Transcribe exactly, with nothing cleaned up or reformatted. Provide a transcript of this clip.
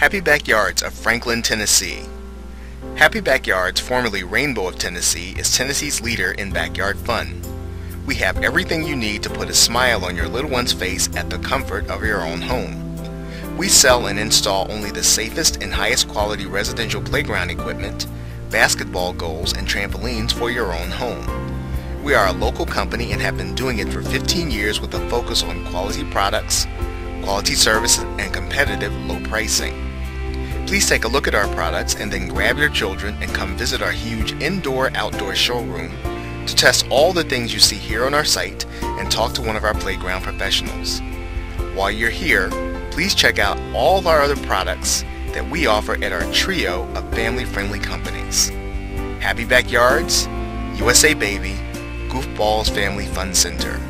Happy Backyards of Franklin, Tennessee. Happy Backyards, formerly Rainbow of Tennessee, is Tennessee's leader in backyard fun. We have everything you need to put a smile on your little one's face at the comfort of your own home. We sell and install only the safest and highest quality residential playground equipment, basketball goals, and trampolines for your own home. We are a local company and have been doing it for fifteen years with a focus on quality products, quality service, and competitive low pricing. Please take a look at our products and then grab your children and come visit our huge indoor-outdoor showroom to test all the things you see here on our site and talk to one of our playground professionals. While you're here, please check out all of our other products that we offer at our trio of family-friendly companies. Happy Backyards, U S A Baby, Goofballs Family Fun Center.